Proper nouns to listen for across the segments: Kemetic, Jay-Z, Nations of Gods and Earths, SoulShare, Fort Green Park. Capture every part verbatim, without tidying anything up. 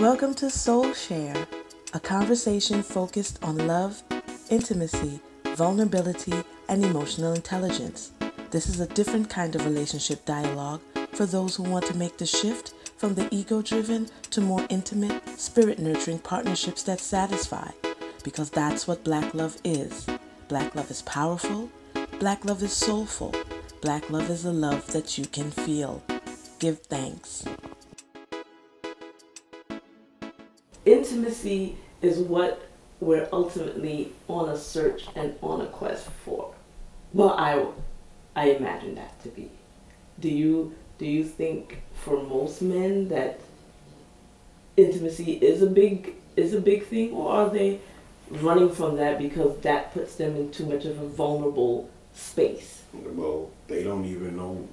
Welcome to Soul Share, a conversation focused on love, intimacy, vulnerability, and emotional intelligence. This is a different kind of relationship dialogue for those who want to make the shift from the ego-driven to more intimate, spirit-nurturing partnerships that satisfy, because that's what Black love is. Black love is powerful. Black love is soulful. Black love is a love that you can feel. Give thanks. Intimacy is what we're ultimately on a search and on a quest for. Well, I, I imagine that to be. Do you, do you think for most men that intimacy is a big, is a big thing, or are they running from that because that puts them in too much of a vulnerable space? Well, they don't even know.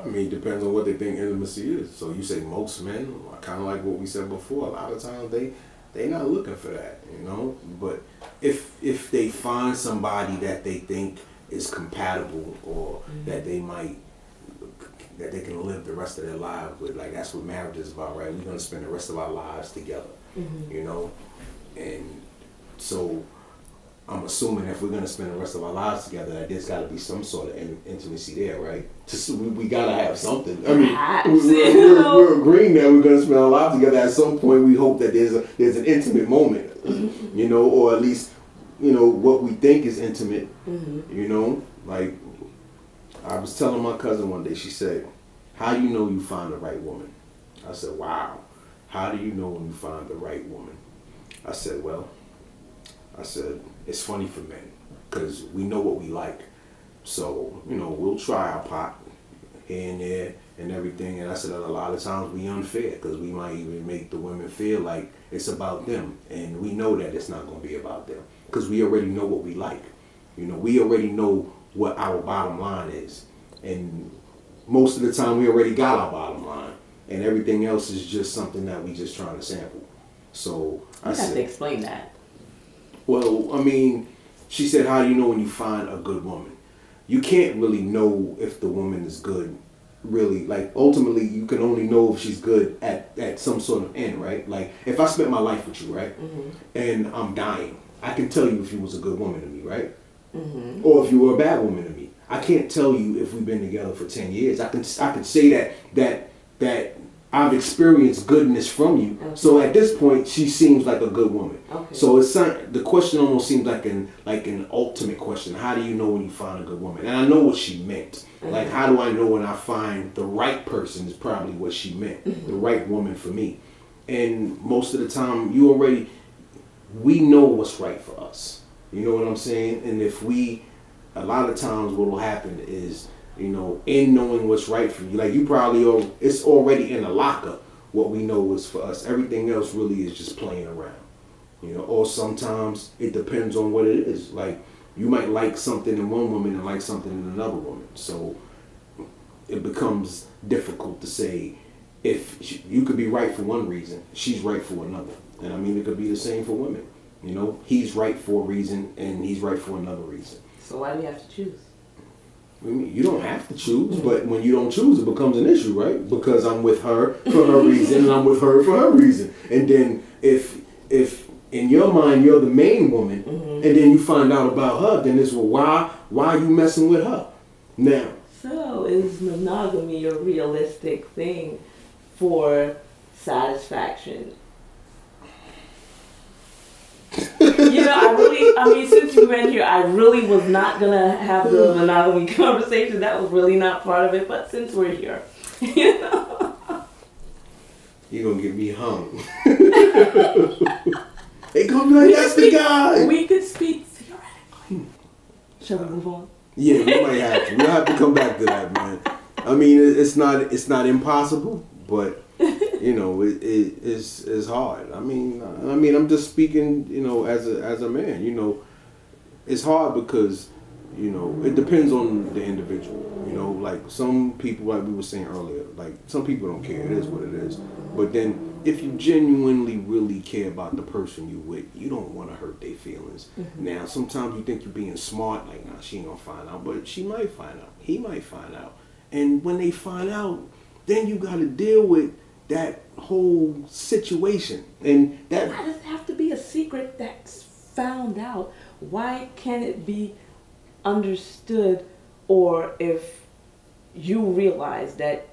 I mean, it depends on what they think intimacy is. So you say most men, kind of like what we said before, a lot of times they, they're not looking for that, you know? But if if they find somebody that they think is compatible, or mm-hmm. that they might, that they can live the rest of their lives with, like that's what marriage is about, right? We're going to spend the rest of our lives together, mm-hmm. you know? And so I'm assuming if we're going to spend the rest of our lives together, that there's got to be some sort of in intimacy there, right? Just, we we got to have something. I mean, we're, we're, we're agreeing that we're going to spend our lives together. At some point, we hope that there's a, there's an intimate moment, you know, or at least, you know, what we think is intimate, mm-hmm. you know? Like, I was telling my cousin one day, she said, how do you know you find the right woman? I said, wow. How do you know when you find the right woman? I said, well, I said, it's funny for men, because we know what we like. So, you know, we'll try our pot here and there and everything. And I said, a lot of times we unfair, because we might even make the women feel like it's about them. And we know that it's not going to be about them, because we already know what we like. You know, we already know what our bottom line is. And most of the time we already got our bottom line. And everything else is just something that we just trying to sample. So I said, you have to explain that. Well, I mean, she said, how do you know when you find a good woman? You can't really know if the woman is good, really. Like, ultimately, you can only know if she's good at, at some sort of end, right? Like, if I spent my life with you, right, mm-hmm. and I'm dying, I can tell you if you was a good woman to me, right? Mm-hmm. Or if you were a bad woman to me. I can't tell you if we've been together for ten years. I can, I can say that, that, that I've experienced goodness from you. Okay. So at this point, she seems like a good woman. Okay. So it's not, the question almost seems like an like an ultimate question. How do you know when you find a good woman? And I know what she meant. Okay. Like, how do I know when I find the right person is probably what she meant. The right woman for me. And most of the time, you already, we know what's right for us. You know what I'm saying? And if we, a lot of times what will happen is, you know, in knowing what's right for you, like you probably, are, it's already in the locker, what we know is for us. Everything else really is just playing around, you know, or sometimes it depends on what it is. Like, you might like something in one woman and like something in another woman. So it becomes difficult to say if she, you could be right for one reason, she's right for another. And I mean, it could be the same for women, you know, he's right for a reason and he's right for another reason. So why do you have to choose? I mean, you don't have to choose, but when you don't choose, it becomes an issue, right? Because I'm with her for her reason, and I'm with her for her reason. And then if if in your mind you're the main woman, mm-hmm. and then you find out about her, then it's, well, why, why are you messing with her now? So is monogamy a realistic thing for satisfaction? You know, I really, I mean, since you've been here, I really was not going to have the monogamy conversation. That was really not part of it, but since we're here, you know. You're going to get me hung. They going to be like, that's the guy. We could speak theoretically. Shall we move on? Yeah, we might have to. We'll have to come back to that, man. I mean, it's not, it's not impossible, but... You know, it, it it's, it's hard. I mean, I mean, I'm just speaking, you know, as a, as a man, you know, it's hard because, you know, it depends on the individual, you know, like some people, like we were saying earlier, like some people don't care. It is what it is. But then if you genuinely really care about the person you with, you don't want to hurt their feelings. Mm-hmm. Now, sometimes you think you're being smart, like, nah, she ain't gonna find out, but she might find out. He might find out. And when they find out, then you got to deal with that whole situation. And that why does it have to be a secret that's found out? Why can't it be understood? Or if you realize that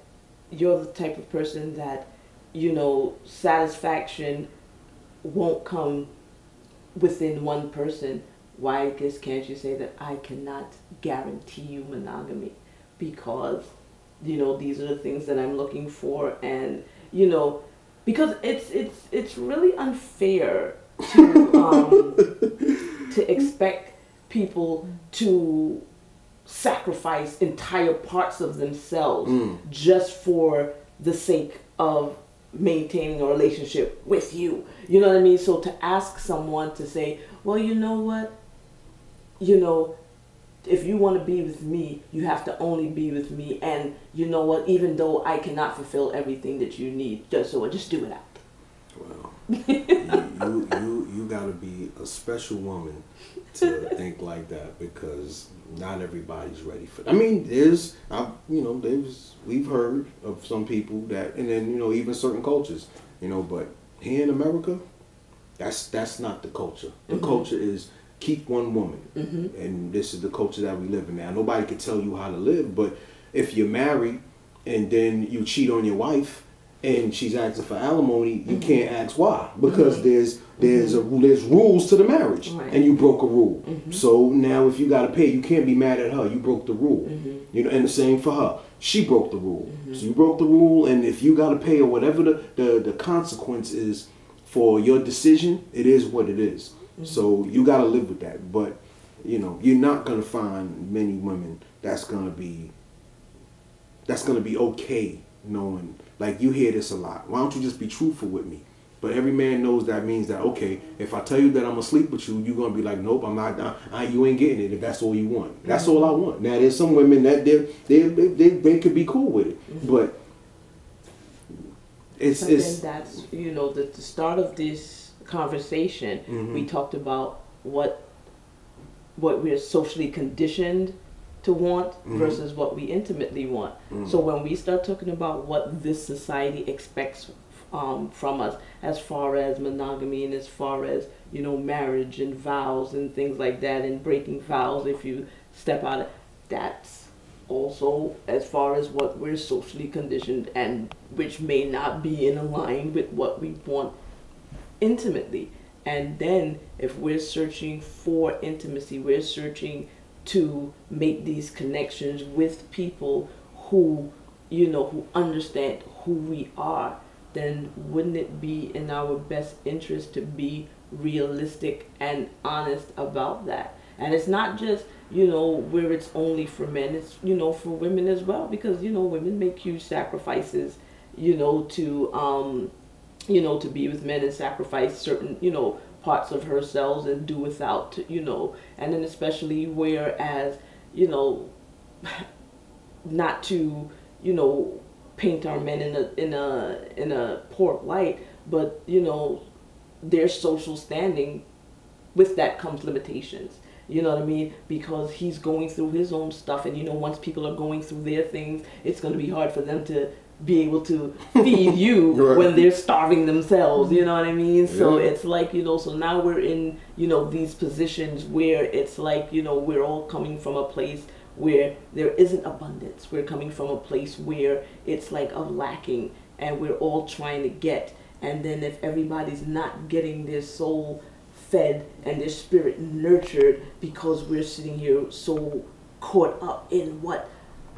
you're the type of person that, you know, satisfaction won't come within one person, why just can't you say that I cannot guarantee you monogamy? Because, you know, these are the things that I'm looking for, and, you know, because it's it's it's really unfair to um, to expect people to sacrifice entire parts of themselves mm. just for the sake of maintaining a relationship with you. You know what I mean? So to ask someone to say, well, you know what, you know, if you want to be with me, you have to only be with me, and you know what, even though I cannot fulfill everything that you need, just so just do it out. Well, you, you, you gotta be a special woman to think like that, because not everybody's ready for that. I mean, there's, I've, you know, there's, we've heard of some people that, and then, you know, even certain cultures, you know, but here in America, that's, that's not the culture. The mm-hmm. culture is keep one woman. Mm-hmm. And this is the culture that we live in now. Nobody can tell you how to live, but if you're married and then you cheat on your wife, and she's asking for alimony, you mm-hmm. can't ask why, because mm-hmm. there's there's mm-hmm. a there's rules to the marriage, right. And you broke a rule. Mm-hmm. So now if you gotta pay, you can't be mad at her. You broke the rule, mm-hmm. you know. And the same for her. She broke the rule, mm-hmm. so you broke the rule. And if you gotta pay or whatever the the, the consequence is for your decision, it is what it is. Mm-hmm. So you gotta live with that. But you know, you're not gonna find many women that's gonna be that's gonna be okay knowing. Like, you hear this a lot. Why don't you just be truthful with me? But every man knows that means that, okay, if I tell you that I'm gonna sleep with you, you're gonna be like, nope, I'm not. I, I, you ain't getting it if that's all you want. That's mm-hmm. all I want. Now, there's some women that they they they they could be cool with it, mm-hmm. but it's but it's that's you know the, the start of this conversation. Mm-hmm. We talked about what what we're socially conditioned to want mm-hmm. versus what we intimately want. Mm-hmm. So when we start talking about what this society expects um, from us, as far as monogamy and as far as, you know, marriage and vows and things like that, and breaking vows if you step out of, that's also as far as what we're socially conditioned, and which may not be in line with what we want intimately. And then if we're searching for intimacy, we're searching to make these connections with people who, you know, who understand who we are, then wouldn't it be in our best interest to be realistic and honest about that? And it's not just, you know, where it's only for men, it's, you know, for women as well, because, you know, women make huge sacrifices, you know, to, um, you know, to be with men and sacrifice certain, you know, parts of herself and do without, you know. And then especially whereas, you know, not to, you know, paint our men in a in a in a poor light, but, you know, their social standing, with that comes limitations. You know what I mean? Because he's going through his own stuff, and, you know, once people are going through their things, it's going to be hard for them to be able to feed you right. when they're starving themselves, you know what I mean? So yeah. It's like, you know, so now we're in, you know, these positions where it's like, you know, we're all coming from a place where there isn't abundance. We're coming from a place where it's like a lacking, and we're all trying to get. And then if everybody's not getting their soul fed and their spirit nurtured, because we're sitting here so caught up in what,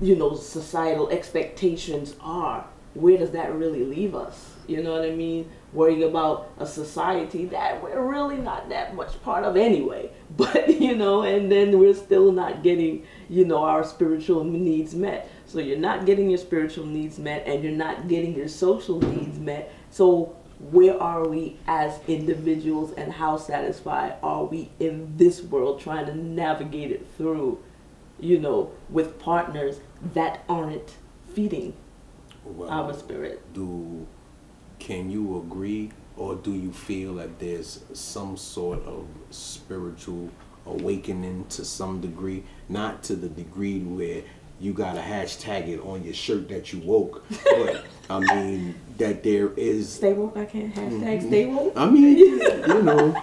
you know, societal expectations are, where does that really leave us? You know what I mean? Worrying about a society that we're really not that much part of anyway, but, you know, and then we're still not getting, you know, our spiritual needs met. So you're not getting your spiritual needs met, and you're not getting your social needs met. So where are we as individuals, and how satisfied are we in this world trying to navigate it through, you know, with partners that aren't feeding well, our spirit? Do can you agree, or do you feel that there's some sort of spiritual awakening to some degree? Not to the degree where you gotta hashtag it on your shirt that you woke, but I mean, that there is... Stay woke, I can't hashtag stay woke. I mean, you know,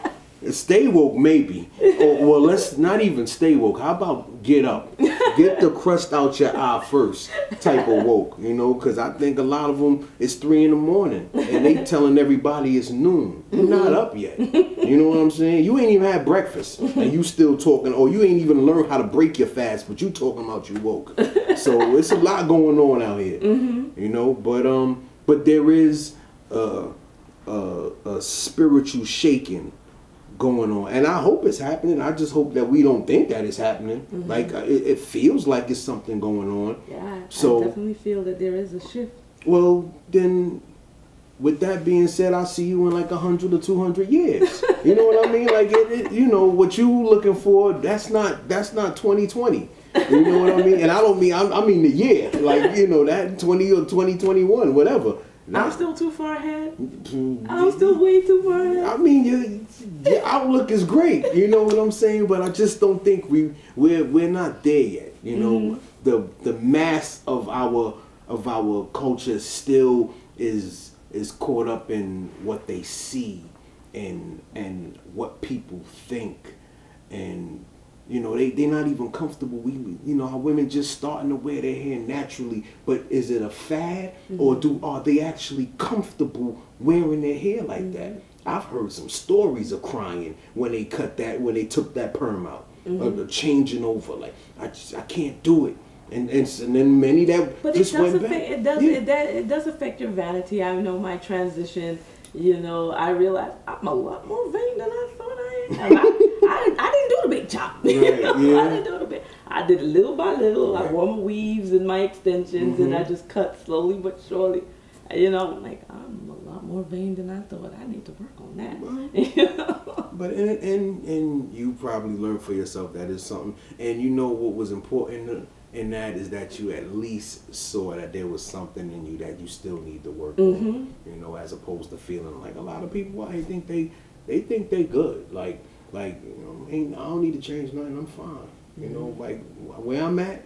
stay woke maybe. Or, well, let's not even stay woke. How about get up? Get the crust out your eye first type of woke, you know, because I think a lot of them, it's three in the morning, and they telling everybody it's noon. You're not up yet. You know what I'm saying? You ain't even had breakfast, and you still talking, or you ain't even learned how to break your fast, but you talking about you woke. So it's a lot going on out here, mm-hmm. you know, but, um... But there is a, a, a spiritual shaking going on. And I hope it's happening. I just hope that we don't think that it's happening. Mm-hmm. Like, it, it feels like it's something going on. Yeah, so, I definitely feel that there is a shift. Well, then, with that being said, I'll see you in like a hundred or two hundred years. You know what I mean? Like, it, it, you know, what you looking for, that's not, that's not twenty twenty. You know what I mean? And I don't mean, I mean the year. Like, you know, that twenty or twenty twenty-one, whatever. Now, I'm still too far ahead. I'm still way too far ahead. I mean, your, your outlook is great. You know what I'm saying? But I just don't think we, we're, we're not there yet. You know, mm-hmm. the the mass of our, of our culture still is, is caught up in what they see and, and what people think and... You know, they, they're not even comfortable. We, you know, how women just starting to wear their hair naturally. But is it a fad? Mm-hmm. Or do are they actually comfortable wearing their hair like mm-hmm. that? I've heard some stories of crying when they cut that, when they took that perm out. Mm-hmm. Or changing over. Like, I, just, I can't do it. And, and, and then many that but just it does went affect, back. It does, yeah. it, that, it does affect your vanity. I know my transition, you know, I realized I'm a lot more vain than I thought I am. And I, I, I didn't do the big chop. Right, you know? Yeah. I didn't do the big. I did it little by little. Right. I wore my weaves and my extensions, mm-hmm. and I just cut slowly but surely. You know, like I'm a lot more vain than I thought. I need to work on that. Right. You know? But and, and and you probably learned for yourself that is something. And you know what was important in that is that you at least saw that there was something in you that you still need to work mm-hmm. on. You know, as opposed to feeling like a lot of people, I think they they think they good like. Like, you know, ain't, I don't need to change nothing. I'm fine. You know, like, where I'm at,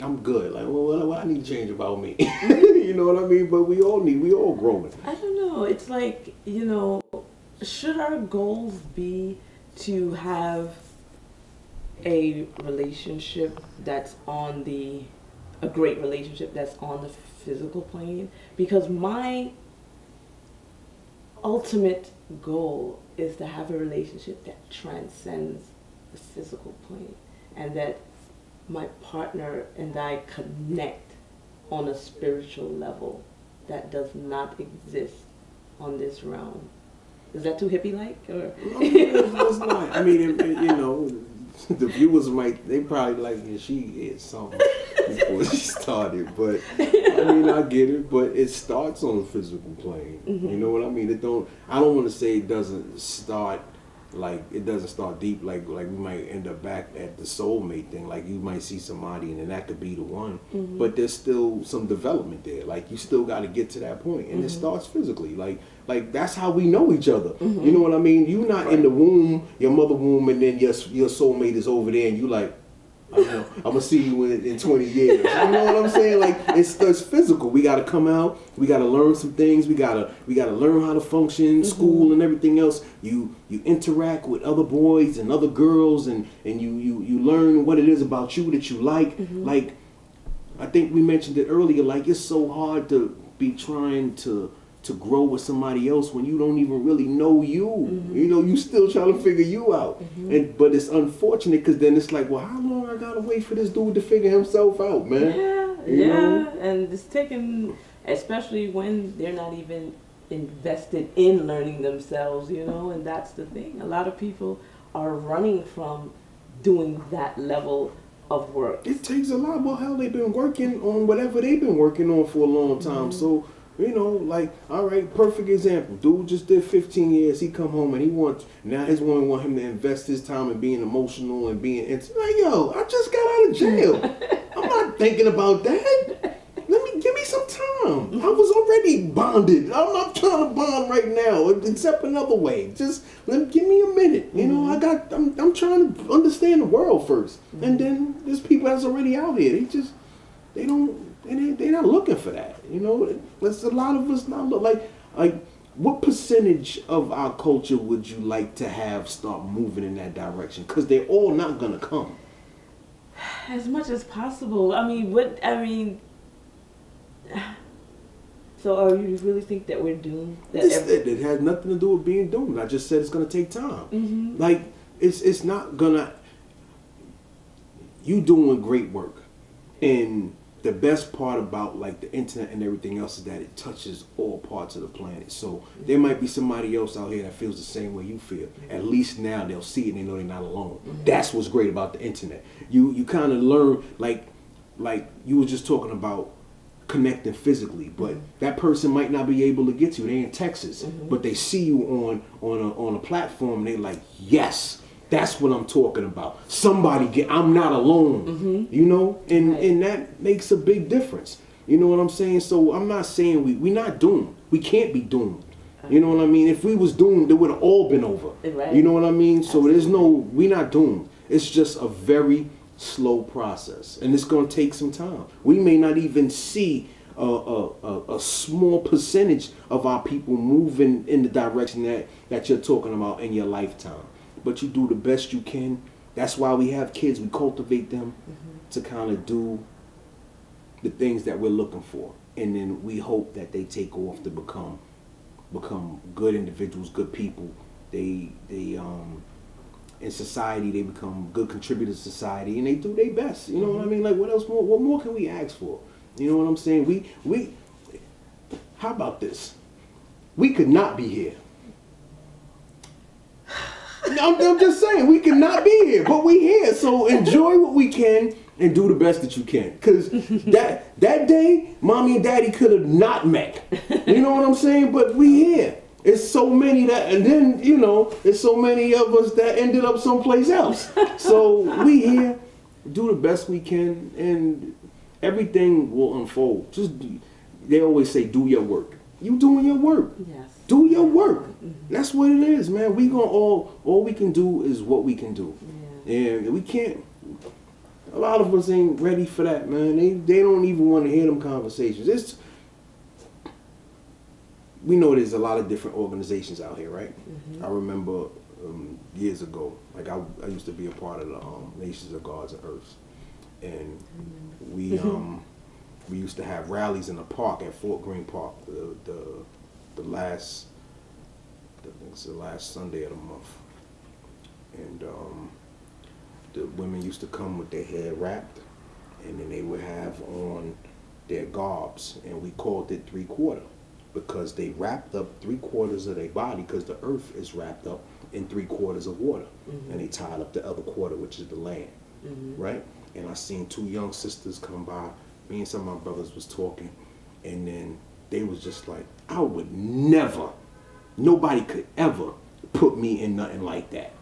I'm good. Like, well, what do I need to change about me? You know what I mean? But we all need, we all growing. I don't know. It's like, you know, should our goals be to have a relationship that's on the, a great relationship that's on the physical plane? Because my ultimate goal is to have a relationship that transcends the physical plane and that my partner and I connect on a spiritual level that does not exist on this realm. Is that too hippie-like? Or? No, it's not. I mean, it, it, you know, the viewers might, they probably like, yeah, she is something before she started, but I mean, I get it, but it starts on the physical plane. Mm-hmm. You know what I mean? It don't, I don't want to say it doesn't start, like, it doesn't start deep, like, like we might end up back at the soulmate thing, like you might see somebody and then that could be the one, mm-hmm. but there's still some development there, like you still got to get to that point, and mm-hmm. it starts physically, like, like that's how we know each other. Mm-hmm. You know what I mean? You're not right. in the womb, your mother womb, and then your, your soulmate is over there and you like, I know, I'm gonna see you in, in twenty years. You know what I'm saying? Like it's, it's physical. We gotta come out. We gotta learn some things. We gotta we gotta learn how to function, mm-hmm. school and everything else. You you interact with other boys and other girls, and and you you you learn what it is about you that you like. Mm-hmm. Like I think we mentioned it earlier. Like it's so hard to be trying to. to grow with somebody else when you don't even really know you. Mm-hmm. You know, you still trying to figure you out. Mm-hmm. And but it's unfortunate because then it's like, well, how long I gotta wait for this dude to figure himself out, man? Yeah, you yeah. know? And it's taking, especially when they're not even invested in learning themselves, you know, and that's the thing. A lot of people are running from doing that level of work. It takes a lot. Well, hell, they've been working on whatever they've been working on for a long time. Mm-hmm. So, you know, like, all right, perfect example. Dude just did fifteen years. He come home and he wants, now his woman want him to invest his time in being emotional and being, it's like, yo, I just got out of jail. I'm not thinking about that. Let me, give me some time. I was already bonded. I'm not trying to bond right now, except another way. Just, let, give me a minute. You know, I got, I'm, I'm trying to understand the world first. And then there's people that's already out here. They just, they don't. They they they're not looking for that. You know, there's a lot of us not look like like. What percentage of our culture would you like to have start moving in that direction? Because they're all not gonna come. As much as possible. I mean, what I mean. So, are you really think that we're doomed? That this, every it, it has nothing to do with being doomed. I just said it's gonna take time. Mm-hmm. Like it's it's not gonna. You doing great work, and the best part about like the internet and everything else is that it touches all parts of the planet. So there might be somebody else out here that feels the same way you feel. At least now they'll see it and they know they're not alone. That's what's great about the internet. You you kind of learn, like like you were just talking about connecting physically, but that person might not be able to get to you. They're in Texas, mm-hmm. but they see you on on a, on a platform. And they're like, yes. That's what I'm talking about. Somebody get, I'm not alone, mm-hmm. you know? And, right. and that makes a big difference. You know what I'm saying? So I'm not saying we, we're not doomed. We can't be doomed. Okay. You know what I mean? If we was doomed, it would have all been over. Right. You know what I mean? So Absolutely. There's no, we're not doomed. It's just a very slow process. And it's going to take some time. We may not even see a, a, a, a small percentage of our people moving in the direction that, that you're talking about in your lifetime. But you do the best you can. That's why we have kids. We cultivate them mm-hmm. to kind of do the things that we're looking for. And then we hope that they take off to become become good individuals, good people. They, they um, in society, they become good contributors to society. And they do their best. You know mm-hmm. what I mean? Like, what else more? What more can we ask for? You know what I'm saying? We, we, how about this? We could not be here. I'm, I'm just saying, we cannot be here, but we here. So enjoy what we can and do the best that you can. Because that that day, mommy and daddy could have not met. You know what I'm saying? But we here. It's so many that, and then, you know, it's so many of us that ended up someplace else. So we here, do the best we can, and everything will unfold. Just, they always say, do your work. You doing your work. Yes. Do your work. Mm-hmm. That's what it is, man. We gonna all all we can do is what we can do, yeah. and we can't. A lot of us ain't ready for that, man. They they don't even want to hear them conversations. It's we know there's a lot of different organizations out here, right? Mm-hmm. I remember um, years ago, like I I used to be a part of the um, Nations of Gods and Earths, and mm-hmm. we um we used to have rallies in the park at Fort Green Park. The the The last, I think it's the last Sunday of the month, and um, the women used to come with their hair wrapped, and then they would have on their garbs, and we called it three quarter, because they wrapped up three quarters of their body, because the earth is wrapped up in three quarters of water, mm-hmm. and they tied up the other quarter, which is the land, mm-hmm. right? And I seen two young sisters come by. Me and some of my brothers was talking, and then they was just like, I would never, nobody could ever put me in nothing like that.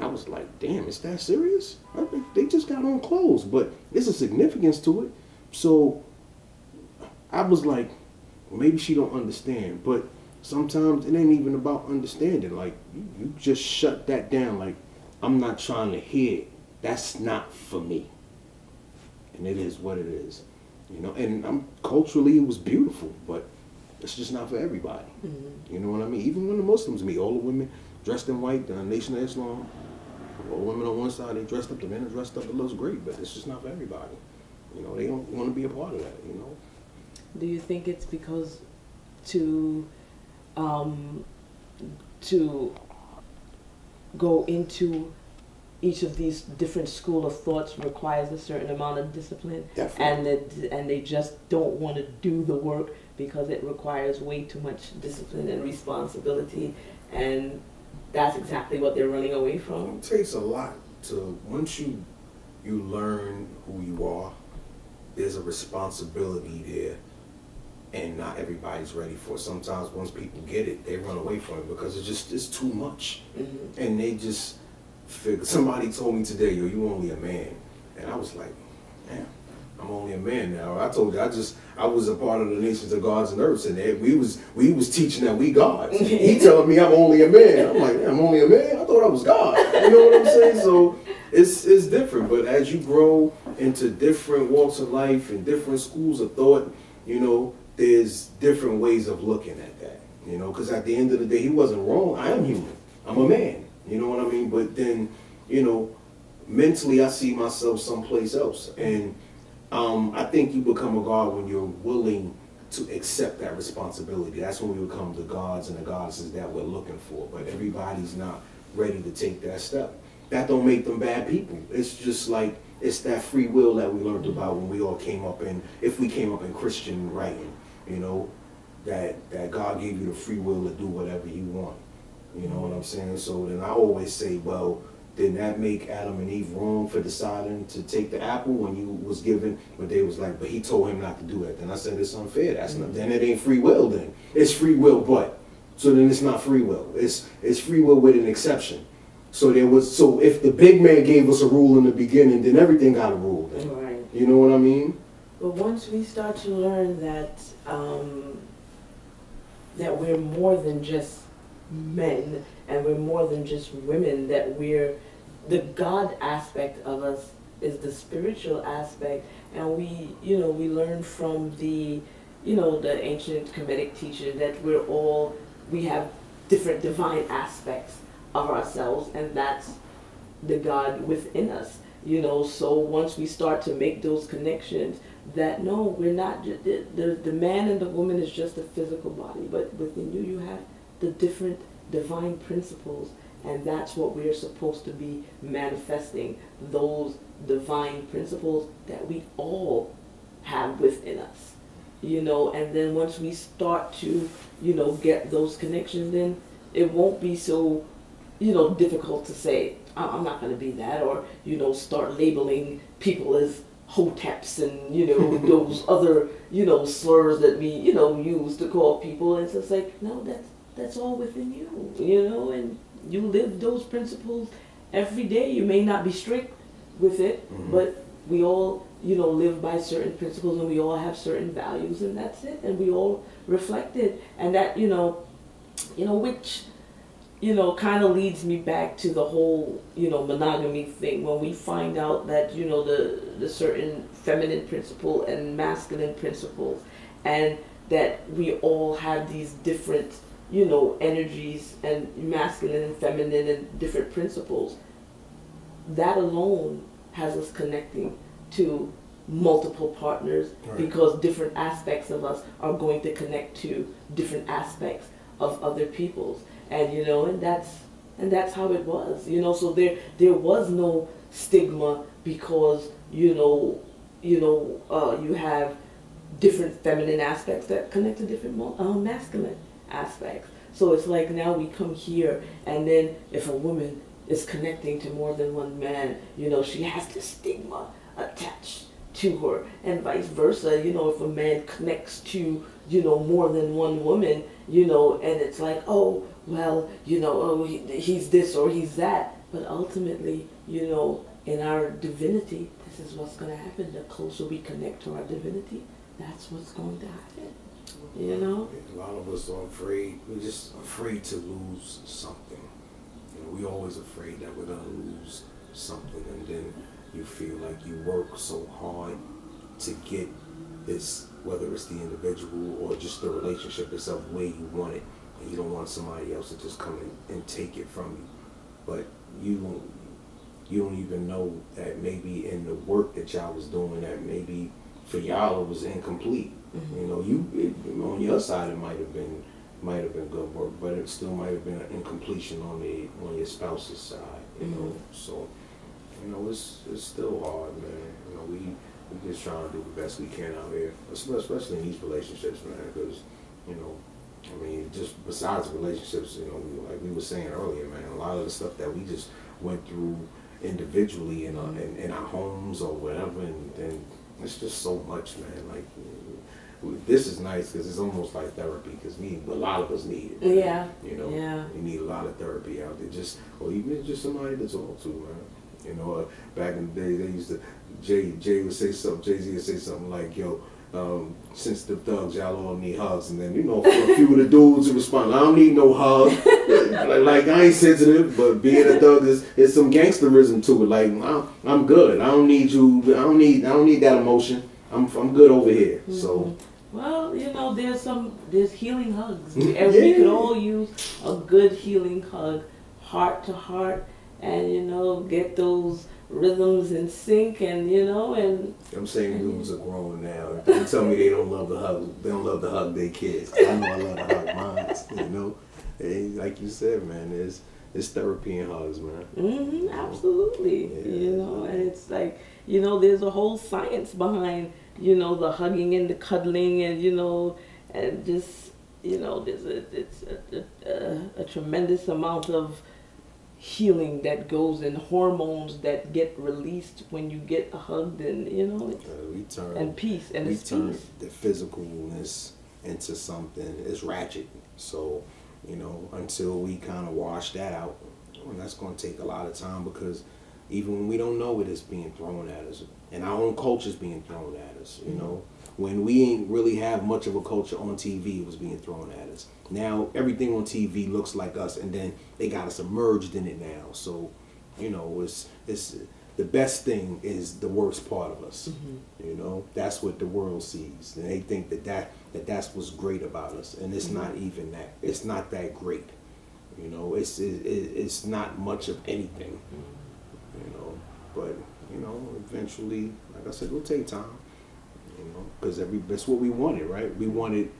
I was like, damn, is that serious? I think they just got on clothes, but there's a significance to it. So I was like, well, maybe she don't understand, but sometimes it ain't even about understanding. Like, you, you just shut that down. Like, I'm not trying to hear it. That's not for me. And it is what it is. You know, and I'm, culturally it was beautiful, but it's just not for everybody. Mm-hmm. You know what I mean? Even when the Muslims meet, all the women dressed in white, the Nation of Islam, all the women on one side, they dressed up, the men are dressed up, it looks great, but it's just not for everybody. You know, they don't want to be a part of that, you know? Do you think it's because to, um, to go into each of these different school of thoughts requires a certain amount of discipline, Definitely. and it, and they just don't want to do the work because it requires way too much discipline and responsibility, and that's exactly what they're running away from. It takes a lot to, once you you learn who you are, there's a responsibility there, and not everybody's ready for it. Sometimes once people get it, they run away from it because it's just it's too much, mm-hmm. and they just. Somebody told me today, yo, you only a man, and I was like, damn, I'm only a man now. I told you, I just, I was a part of the Nations of Gods and Earths, and they, we was, we was teaching that we gods. He telling me I'm only a man. I'm like, I'm only a man. I thought I was God. You know what I'm saying? So it's, it's different. But as you grow, into different walks of life and different schools of thought, you know, there's different ways of looking at that, you know, because at the end of the day, he wasn't wrong. I am human. I'm a man. You know what I mean? But then, you know, mentally I see myself someplace else. And um, I think you become a god when you're willing to accept that responsibility. That's when we become the gods and the goddesses that we're looking for. But everybody's not ready to take that step. That don't make them bad people. It's just like, it's that free will that we learned about when we all came up in, if we came up in Christian writing, you know, that, that God gave you the free will to do whatever you want. You know what I'm saying? So then I always say, well, didn't that make Adam and Eve wrong for deciding to take the apple when you was given? But they was like, but he told him not to do that. Then I said, it's unfair. That's not, then it ain't free will then. It's free will but. So then it's not free will. It's, it's free will with an exception. So there was, so if the big man gave us a rule in the beginning, then everything got a rule then. Right. You know what I mean? But once we start to learn that, um, that we're more than just men, and we're more than just women, that we're, the God aspect of us is the spiritual aspect, and we, you know, we learn from the, you know, the ancient Kemetic teacher that we're all, we have different divine aspects of ourselves, and that's the God within us, you know. So once we start to make those connections, that no, we're not, the, the, the man and the woman is just a physical body, but within you, you have the different divine principles, and that's what we are supposed to be manifesting, those divine principles that we all have within us, you know. And then once we start to, you know, get those connections, then it won't be so, you know, difficult to say, I'm not going to be that, or, you know, start labeling people as hoteps and, you know, those other, you know, slurs that we, you know, use to call people. And so it's like, no, that's That's all within you, you know, and you live those principles every day. You may not be strict with it, mm-hmm. but we all, you know, live by certain principles, and we all have certain values, and that's it. And we all reflect it, and that, you know, you know, which, you know, kind of leads me back to the whole, you know, monogamy thing. When we find out that, you know, the the certain feminine principle and masculine principles, and that we all have these different, you know, energies and masculine and feminine and different principles, that alone has us connecting to multiple partners, right? Because different aspects of us are going to connect to different aspects of other people's. And, you know, and that's, and that's how it was, you know. So there, there was no stigma because, you know, you know, uh, you have different feminine aspects that connect to different uh, masculine aspects. So it's like now we come here, and then if a woman is connecting to more than one man, you know, she has this stigma attached to her, and vice versa. You know, if a man connects to, you know, more than one woman, you know, and it's like, oh, well, you know, oh, he, he's this or he's that. But ultimately, you know, in our divinity, this is what's going to happen. The closer we connect to our divinity, that's what's going to happen. You know, a lot of us are afraid. We're just afraid to lose something. You know, we're always afraid that we're gonna lose something, and then you feel like you work so hard to get this, whether it's the individual or just the relationship itself, the way you want it, and you don't want somebody else to just come in and take it from you. But you don't, you don't even know that maybe in the work that y'all was doing, that maybe for y'all it was incomplete. Mm-hmm. You know, you it, on your side it might have been might have been good work, but it still might have been an incompletion on the on your spouse's side. You mm-hmm. know, so you know it's it's still hard, man. You know, we we just trying to do the best we can out here, especially in these relationships, man. Because you know, I mean, just besides relationships, you know, like we were saying earlier, man, a lot of the stuff that we just went through individually in our, in, in our homes or whatever, and, and it's just so much, man. Like. This is nice because it's almost like therapy, because we, a lot of us need it. Man. Yeah. You know, yeah. You need a lot of therapy out there, just, or even just somebody to talk to, man. You know, uh, back in the day, they used to, Jay, Jay would say something, Jay-Z would say something like, yo, Um, sensitive thugs, y'all all need hugs. And then, you know, for a few of the dudes who respond, I don't need no hug. Like, like, I ain't sensitive, but being a thug is, is some gangsterism to it. Like, I'm, I'm good. I don't need you. I don't need I don't need that emotion. I'm I'm good over here. Mm-hmm. So, well, you know, there's some there's healing hugs. And yeah. We could all use a good healing hug, heart to heart, and, you know, get those rhythms in sync, and you know, and I'm saying dudes are grown now. If they tell me they don't love the hug, they don't love the hug their kids. I know I love to hug mine. You know, and like you said, man, it's it's therapy and hugs, man. Mm-hmm, absolutely. Yeah. You know, and it's like, you know, there's a whole science behind, you know, the hugging and the cuddling, and you know, and just, you know, there's a it's a, a, a tremendous amount of healing that goes in, hormones that get released when you get hugged, and you know, it's, uh, we turn, and peace, and we it's turn peace. The physicalness into something is ratchet. So, you know, until we kind of wash that out, and that's going to take a lot of time, because even when we don't know it, it's being thrown at us, and our own culture is being thrown at us. You mm-hmm. know, when we ain't really have much of a culture on T V, it was being thrown at us. Now everything on T V looks like us, and then they got us immersed in it now. So, you know, it's it's the best thing is the worst part of us. Mm-hmm. You know, that's what the world sees, and they think that that that that's what's great about us, and it's mm-hmm. not even that. It's not that great. You know, it's it, it's not much of anything. Mm-hmm. You know, but you know, eventually, like I said, it'll take time. You know, because every that's what we wanted, right? We wanted,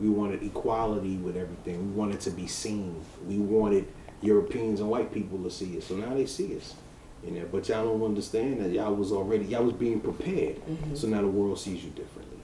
we wanted equality with everything. We wanted to be seen. We wanted Europeans and white people to see us. So now they see us, you know. But y'all don't understand that y'all was already y'all was being prepared. Mm-hmm. So now the world sees you differently.